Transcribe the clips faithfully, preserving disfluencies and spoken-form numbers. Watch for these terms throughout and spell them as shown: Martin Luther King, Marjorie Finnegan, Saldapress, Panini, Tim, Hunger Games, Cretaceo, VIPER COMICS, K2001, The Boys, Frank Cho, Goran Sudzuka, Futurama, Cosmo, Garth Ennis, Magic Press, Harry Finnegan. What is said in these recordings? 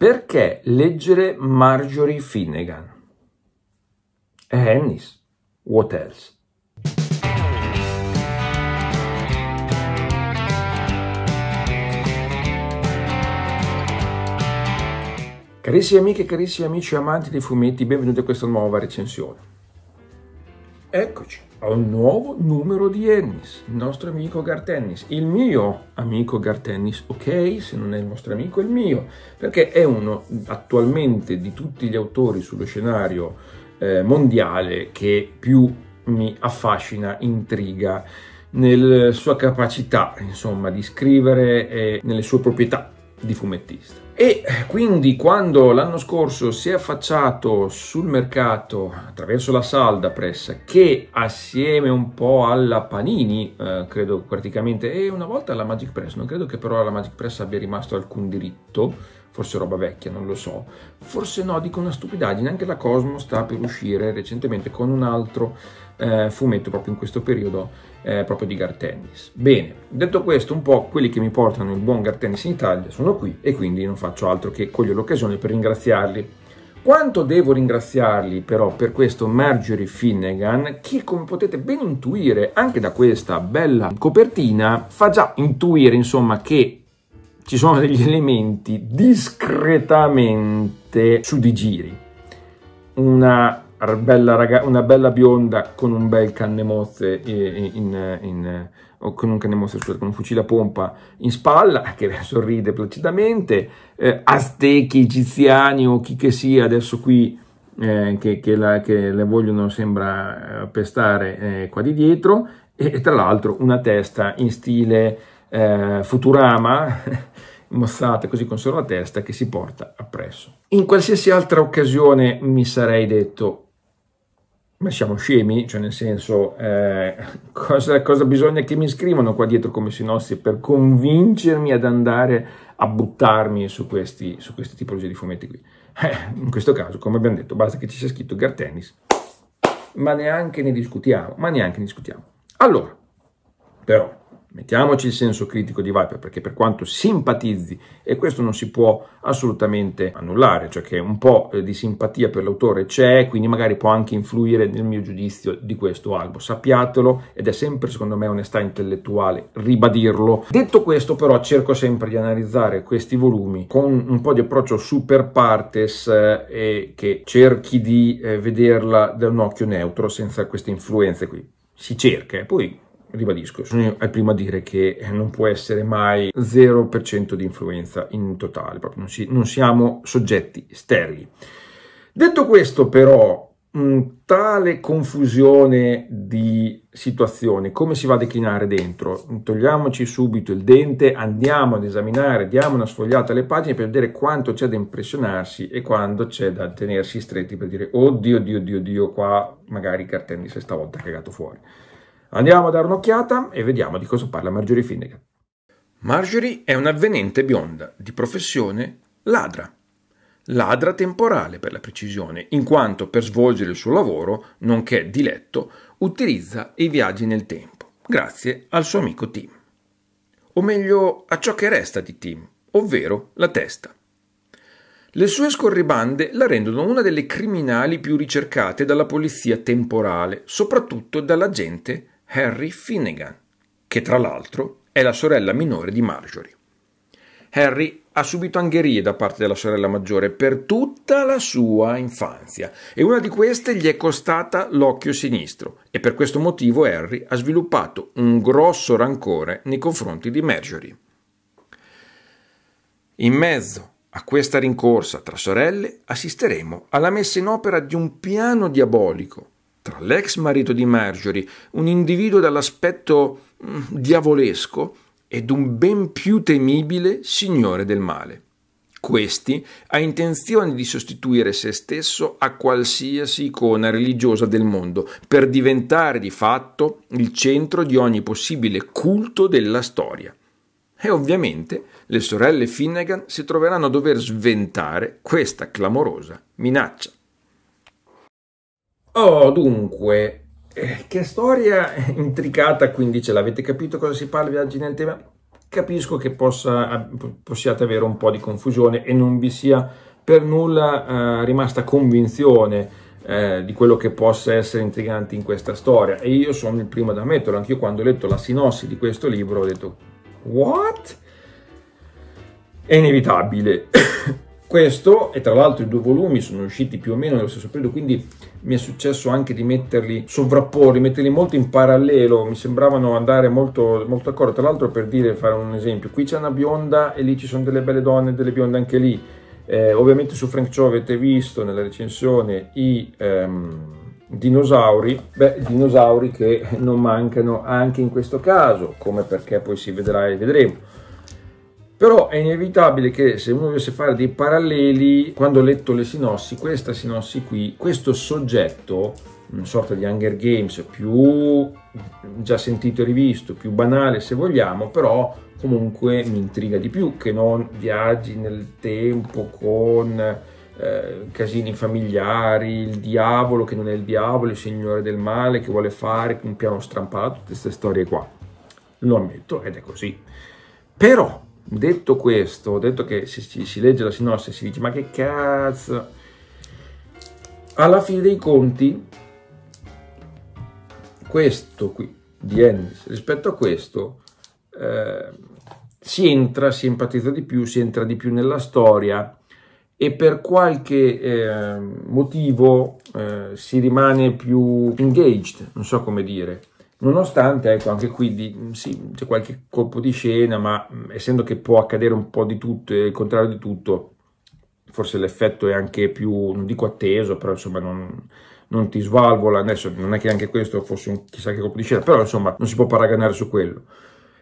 Perché leggere Marjorie Finnegan? E Ennis, what else? Carissime amiche, carissimi amici amanti dei fumetti, benvenuti a questa nuova recensione. Eccoci a un nuovo numero di Ennis, il nostro amico Garth Ennis, il mio amico Garth Ennis, ok? Se non è il vostro amico è il mio, perché è uno attualmente di tutti gli autori sullo scenario eh, mondiale che più mi affascina, intriga, nella sua capacità, insomma, di scrivere e nelle sue proprietà di fumettista. E quindi quando l'anno scorso si è affacciato sul mercato attraverso la Saldapress, che assieme un po' alla Panini, eh, credo praticamente, e una volta alla Magic Press, non credo che però alla Magic Press abbia rimasto alcun diritto, forse roba vecchia, non lo so, forse no, dico una stupidaggine, anche la Cosmo sta per uscire recentemente con un altro eh, fumetto proprio in questo periodo, eh, proprio di Garth Ennis. Bene, detto questo, un po' quelli che mi portano il buon Garth Ennis in Italia sono qui e quindi non faccio altro che cogliere l'occasione per ringraziarli. Quanto devo ringraziarli però per questo Marjorie Finnegan, che come potete ben intuire anche da questa bella copertina, fa già intuire insomma che ci sono degli elementi discretamente su di giri. Una bella, raga, una bella bionda con un bel cannemozze, in, in, in, o con un cannemozze, scusate, con un fucile a pompa in spalla, che sorride placidamente, eh, aztechi, egiziani o chi che sia, adesso qui eh, che, che, la, che le vogliono, sembra, pestare eh, qua di dietro, e, e tra l'altro una testa in stile Eh, Futurama, mozzata così con solo la testa, che si porta appresso. In qualsiasi altra occasione mi sarei detto: ma siamo scemi? Cioè, nel senso, eh, cosa, cosa bisogna che mi scrivano qua dietro come sinossi per convincermi ad andare a buttarmi su questi, su queste tipologie di fumetti qui? Eh, in questo caso, come abbiamo detto, basta che ci sia scritto Garth Ennis, ma neanche ne discutiamo, ma neanche ne discutiamo. Allora, però, mettiamoci il senso critico di Viper, perché per quanto simpatizzi, e questo non si può assolutamente annullare, cioè che un po' di simpatia per l'autore c'è, quindi magari può anche influire nel mio giudizio di questo albo, sappiatelo, ed è sempre secondo me onestà intellettuale ribadirlo. Detto questo però, cerco sempre di analizzare questi volumi con un po' di approccio super partes eh, e che cerchi di eh, vederla da un occhio neutro, senza queste influenze qui. Si cerca, e eh, poi ribadisco, sono io il primo a dire che non può essere mai zero per cento di influenza in totale, proprio non, si, non siamo soggetti sterili. Detto questo però, tale confusione di situazioni, come si va a declinare dentro? Togliamoci subito il dente, andiamo ad esaminare, diamo una sfogliata alle pagine per vedere quanto c'è da impressionarsi e quando c'è da tenersi stretti per dire oddio, oddio, oddio, oddio, qua magari Garth Ennis si è stavolta cagato fuori. Andiamo a dare un'occhiata e vediamo di cosa parla Marjorie Finnegan. Marjorie è un'avvenente bionda, di professione ladra. Ladra temporale per la precisione, in quanto per svolgere il suo lavoro, nonché di letto, utilizza i viaggi nel tempo, grazie al suo amico Tim. O meglio, a ciò che resta di Tim, ovvero la testa. Le sue scorribande la rendono una delle criminali più ricercate dalla polizia temporale, soprattutto dall'agente Harry Finnegan, che tra l'altro è la sorella minore di Marjorie. Harry ha subito angherie da parte della sorella maggiore per tutta la sua infanzia e una di queste gli è costata l'occhio sinistro, e per questo motivo Harry ha sviluppato un grosso rancore nei confronti di Marjorie. In mezzo a questa rincorsa tra sorelle assisteremo alla messa in opera di un piano diabolico tra l'ex marito di Marjorie, un individuo dall'aspetto diavolesco, ed un ben più temibile signore del male. Questi ha intenzione di sostituire se stesso a qualsiasi icona religiosa del mondo per diventare di fatto il centro di ogni possibile culto della storia. E ovviamente le sorelle Finnegan si troveranno a dover sventare questa clamorosa minaccia. Oh, dunque, eh, che storia intricata, quindi ce l'avete capito cosa si parla, viaggi nel tema? Capisco che possa, possiate avere un po' di confusione e non vi sia per nulla eh, rimasta convinzione eh, di quello che possa essere intrigante in questa storia, e io sono il primo ad ammetterlo. Anch'io quando ho letto la sinossi di questo libro ho detto what? È inevitabile. Questo, e tra l'altro i due volumi sono usciti più o meno nello stesso periodo, quindi mi è successo anche di metterli, sovrapporli, metterli molto in parallelo, mi sembravano andare molto, molto d'accordo. Tra l'altro, per dire, fare un esempio, qui c'è una bionda e lì ci sono delle belle donne e delle bionde anche lì. Eh, ovviamente su Frank Cho avete visto nella recensione i ehm, dinosauri, beh, dinosauri che non mancano anche in questo caso, come perché poi si vedrà e vedremo. Però è inevitabile che se uno dovesse fare dei paralleli, quando ho letto le sinossi, questa sinossi qui, questo soggetto, una sorta di Hunger Games più già sentito e rivisto, più banale se vogliamo, però comunque mi intriga di più che non viaggi nel tempo con eh, casini familiari, il diavolo che non è il diavolo, il signore del male che vuole fare un piano strampato, tutte queste storie qua. Lo ammetto ed è così. Però... detto questo, detto che si, si, si legge la sinossi e si dice ma che cazzo, alla fine dei conti questo qui di Ennis rispetto a questo eh, si entra, si empatizza di più, si entra di più nella storia, e per qualche eh, motivo eh, si rimane più engaged, non so come dire. Nonostante, ecco, anche qui di, sì, c'è qualche colpo di scena, ma essendo che può accadere un po' di tutto e il contrario di tutto, forse l'effetto è anche più, non dico atteso, però insomma non, non ti svalvola. Adesso non è che anche questo fosse un chissà che colpo di scena, però insomma non si può paragonare su quello.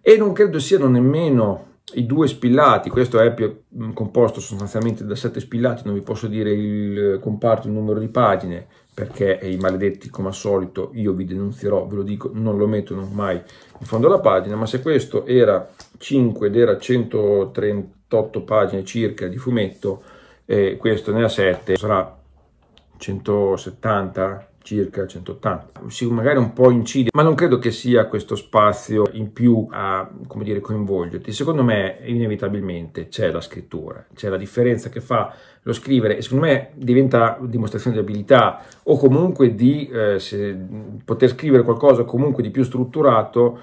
E non credo siano nemmeno i due spillati. Questo è più, composto sostanzialmente da sette spillati, non vi posso dire il comparto, il numero di pagine, perché i maledetti, come al solito, io vi denunzierò, ve lo dico, non lo mettono mai in fondo alla pagina. Ma se questo era cinque ed era centotrentotto pagine circa di fumetto, eh, questo ne ha sette, sarà centosettanta, circa centottanta. Sì, magari un po' incide, ma non credo che sia questo spazio in più a, come dire, coinvolgerti. Secondo me inevitabilmente c'è la scrittura, c'è la differenza che fa lo scrivere, e secondo me diventa dimostrazione di abilità, o comunque di eh, se, poter scrivere qualcosa comunque di più strutturato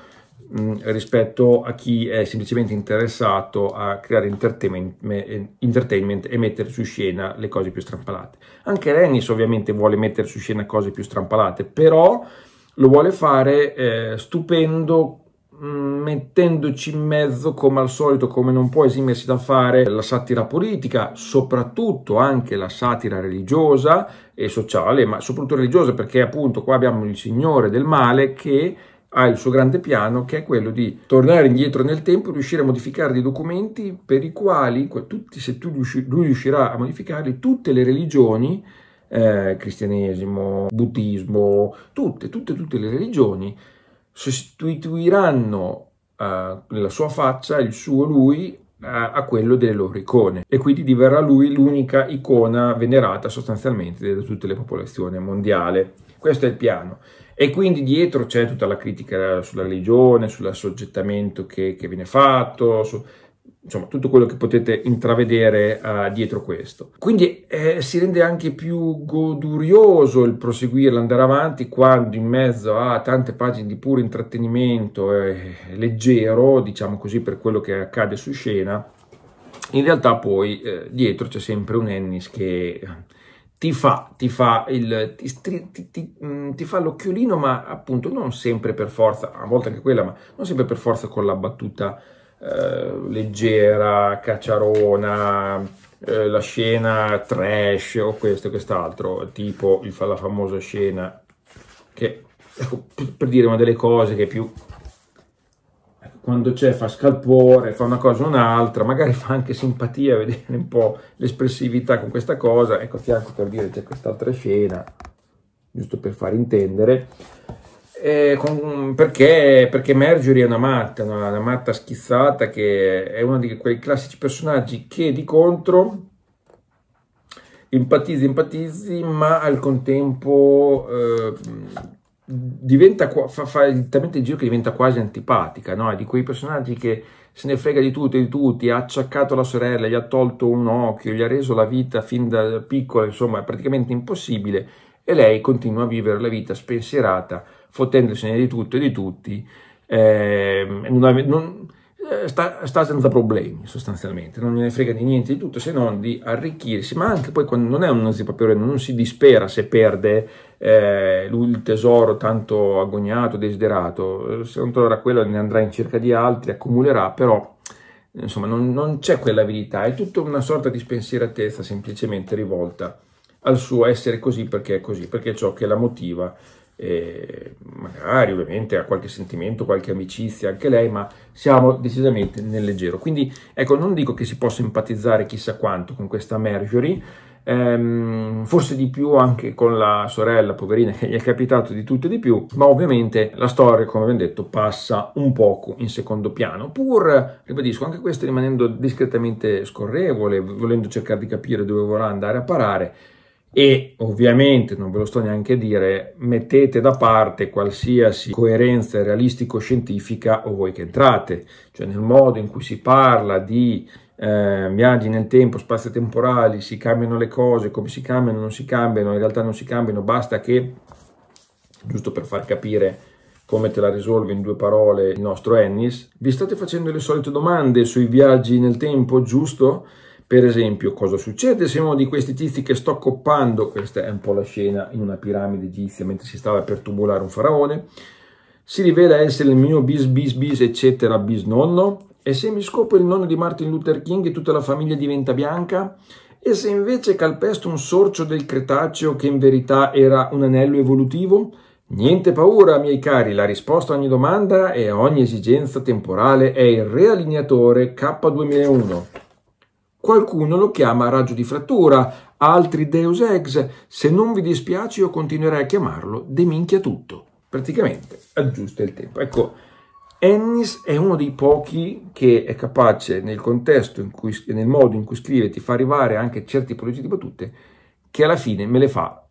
mh, rispetto a chi è semplicemente interessato a creare entertainment, me, entertainment e mettere su scena le cose più strampalate. Anche Ennis ovviamente vuole mettere su scena cose più strampalate, però lo vuole fare eh, stupendo, mettendoci in mezzo, come al solito, come non può esimersi da fare, la satira politica, soprattutto anche la satira religiosa e sociale, ma soprattutto religiosa, perché appunto qua abbiamo il signore del male che ha il suo grande piano, che è quello di tornare indietro nel tempo e riuscire a modificare dei documenti per i quali, tutti, se tu riusci, lui riuscirà a modificarli, tutte le religioni, eh, cristianesimo, buddismo, tutte, tutte, tutte le religioni, sostituiranno uh, la sua faccia, il suo lui, uh, a quello delle loro icone, e quindi diverrà lui l'unica icona venerata sostanzialmente da tutte le popolazioni mondiale. Questo è il piano, e quindi dietro c'è tutta la critica sulla religione, sull'assoggettamento che, che viene fatto, su, insomma tutto quello che potete intravedere uh, dietro questo. Quindi eh, si rende anche più godurioso il proseguire, l'andare avanti, quando in mezzo a tante pagine di puro intrattenimento eh, leggero, diciamo così, per quello che accade su scena, in realtà poi eh, dietro c'è sempre un Ennis che ti fa, ti fa il, ti, ti, ti, ti fa l'occhiolino, ma appunto non sempre per forza, a volte anche quella, ma non sempre per forza con la battuta Uh, leggera, cacciarona, uh, la scena trash o questo e quest'altro, tipo il, la famosa scena che, ecco, per dire una delle cose che più, quando c'è, fa scalpore, fa una cosa o un'altra, magari fa anche simpatia vedere un po' l'espressività con questa cosa. Ecco, a fianco, per dire, c'è quest'altra scena, giusto per far intendere. Eh, con, perché, perché Marjorie è una matta, una, una matta schizzata, che è uno di quei classici personaggi che di contro empatizzi, empatizzi, ma al contempo eh, diventa, fa, fa talmente il giro che diventa quasi antipatica, no? È di quei personaggi che se ne frega di tutto e di tutti, ha acciaccato la sorella, gli ha tolto un occhio, gli ha reso la vita fin da piccola, insomma è praticamente impossibile, e lei continua a vivere la vita spensierata, fottendosene di tutto e di tutti, eh, non ave, non, sta, sta senza problemi sostanzialmente, non ne frega di niente di tutto se non di arricchirsi, ma anche poi quando non è un nazipapierone non si dispera se perde eh, il tesoro tanto agognato, desiderato, se non troverà quello ne andrà in cerca di altri, accumulerà, però insomma non, non c'è quell'avidità, è tutta una sorta di spensieratezza semplicemente rivolta al suo essere così perché è così, perché è ciò che la motiva. E magari ovviamente ha qualche sentimento, qualche amicizia anche lei, ma siamo decisamente nel leggero, quindi ecco, non dico che si possa empatizzare chissà quanto con questa Marjorie, ehm, forse di più anche con la sorella poverina che gli è capitato di tutto e di più, ma ovviamente la storia, come abbiamo detto, passa un poco in secondo piano, pur, ribadisco, anche questa rimanendo discretamente scorrevole, volendo cercare di capire dove vorrà andare a parare. E ovviamente, non ve lo sto neanche a dire, mettete da parte qualsiasi coerenza realistico-scientifica o voi che entrate, cioè nel modo in cui si parla di eh, viaggi nel tempo, spazi temporali, si cambiano le cose, come si cambiano, non si cambiano, in realtà non si cambiano, basta che, giusto per far capire come te la risolve in due parole il nostro Ennis, vi state facendo le solite domande sui viaggi nel tempo, giusto? Per esempio, cosa succede se uno di questi tizi che sto coppando, questa è un po' la scena in una piramide egizia mentre si stava per tubolare un faraone, si rivela essere il mio bis bis bis eccetera bisnonno? E se mi scopro il nonno di Martin Luther King e tutta la famiglia diventa bianca? E se invece calpesto un sorcio del Cretaceo che in verità era un anello evolutivo? Niente paura, miei cari, la risposta a ogni domanda e a ogni esigenza temporale è il realineatore K duemilauno. Qualcuno lo chiama raggio di frattura, altri Deus Ex, se non vi dispiace io continuerei a chiamarlo deminchia tutto. Praticamente aggiusta il tempo. Ecco, Ennis è uno dei pochi che è capace nel contesto in cui, nel modo in cui scrive, ti fa arrivare anche certe tipologie di battute che alla fine me le fa.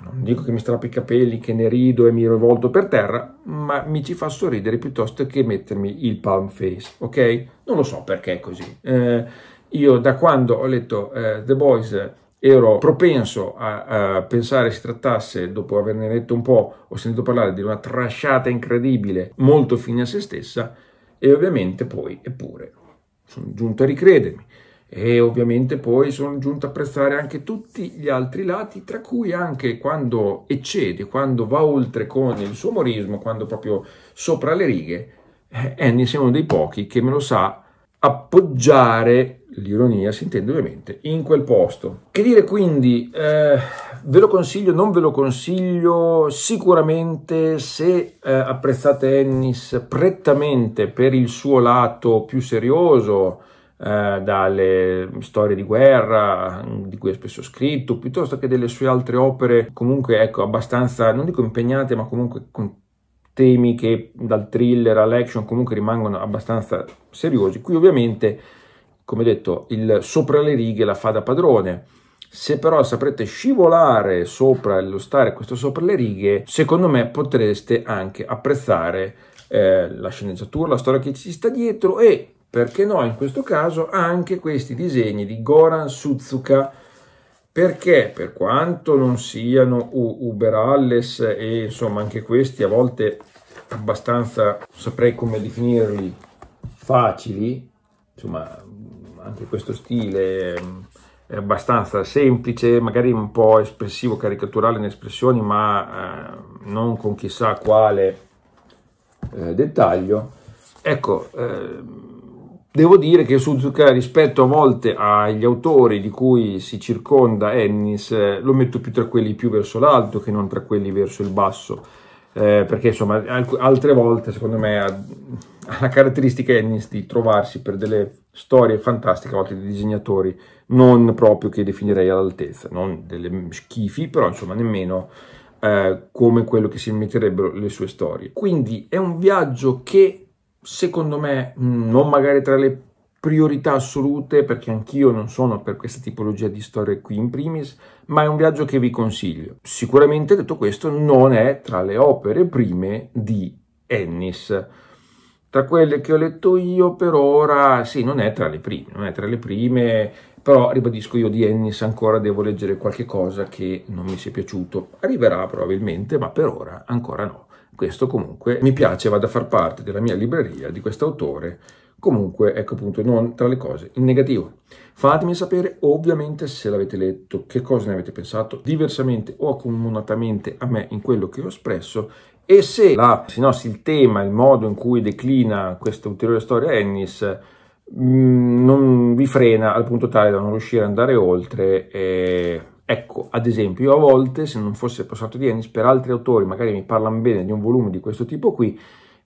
Non dico che mi strappo i capelli, che ne rido e mi rivolto per terra, ma mi ci fa sorridere piuttosto che mettermi il palm face, ok? Non lo so perché è così. Eh, Io da quando ho letto eh, The Boys ero propenso a, a pensare si trattasse, dopo averne letto un po', ho sentito parlare di una trasciata incredibile, molto fine a se stessa, e ovviamente poi, eppure, sono giunto a ricredermi. E ovviamente poi sono giunto a apprezzare anche tutti gli altri lati, tra cui anche quando eccede, quando va oltre con il suo umorismo, quando proprio sopra le righe, Ennis è uno dei pochi che me lo sa appoggiare, l'ironia si intende ovviamente, in quel posto. Che dire quindi, eh, ve lo consiglio, non ve lo consiglio, sicuramente se eh, apprezzate Ennis prettamente per il suo lato più serioso, eh, dalle storie di guerra di cui è spesso scritto, piuttosto che delle sue altre opere comunque ecco abbastanza, non dico impegnate, ma comunque con temi che dal thriller all'action comunque rimangono abbastanza seriosi. Qui ovviamente, come detto, il sopra le righe la fa da padrone. Se però saprete scivolare sopra lo stare questo sopra le righe, secondo me potreste anche apprezzare eh, la sceneggiatura, la storia che ci sta dietro e, perché no, in questo caso anche questi disegni di Goran Sudzuka, perché per quanto non siano uberalles e insomma anche questi a volte abbastanza, saprei come definirli, facili, insomma anche questo stile è abbastanza semplice, magari un po' espressivo, caricaturale in espressioni, ma eh, non con chissà quale eh, dettaglio, ecco, eh, devo dire che Sudzuka, rispetto a volte agli autori di cui si circonda Ennis, lo metto più tra quelli più verso l'alto che non tra quelli verso il basso, eh, perché insomma altre volte secondo me ha, ha la caratteristica Ennis di trovarsi per delle storie fantastiche a volte di disegnatori non proprio che definirei all'altezza, non delle schifi, però insomma nemmeno eh, come quello che si metterebbero le sue storie. Quindi è un viaggio che secondo me, non magari tra le priorità assolute, perché anch'io non sono per questa tipologia di storie qui in primis, ma è un viaggio che vi consiglio. Sicuramente, detto questo, non è tra le opere prime di Ennis. Tra quelle che ho letto io per ora, sì, non è tra le prime, non è tra le prime, però ribadisco, io di Ennis ancora devo leggere qualche cosa che non mi sia piaciuto. Arriverà probabilmente, ma per ora ancora no. Questo comunque mi piace, vado a far parte della mia libreria di quest'autore. Comunque, ecco appunto, non tra le cose in negativo. Fatemi sapere ovviamente se l'avete letto, che cosa ne avete pensato diversamente o accomunatamente a me in quello che ho espresso, e se, la, se no, se il tema, il modo in cui declina questa ulteriore storia Ennis mh, non vi frena al punto tale da non riuscire ad andare oltre. E ecco, ad esempio, io a volte, se non fosse passato di Ennis, per altri autori magari mi parlano bene di un volume di questo tipo qui,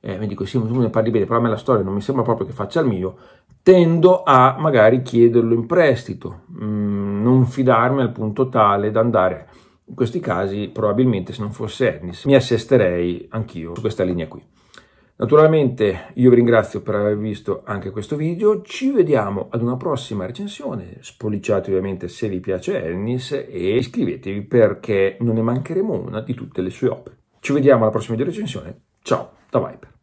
Eh, mi dico sì, tu ne parli bene, però a me la storia non mi sembra proprio che faccia il mio, tendo a magari chiederlo in prestito, mm, non fidarmi al punto tale da andare. In questi casi probabilmente, se non fosse Ennis, mi assesterei anch'io su questa linea qui. Naturalmente io vi ringrazio per aver visto anche questo video, ci vediamo ad una prossima recensione, spolliciate ovviamente se vi piace Ennis e iscrivetevi perché non ne mancheremo una di tutte le sue opere. Ci vediamo alla prossima recensione, ciao da Viper.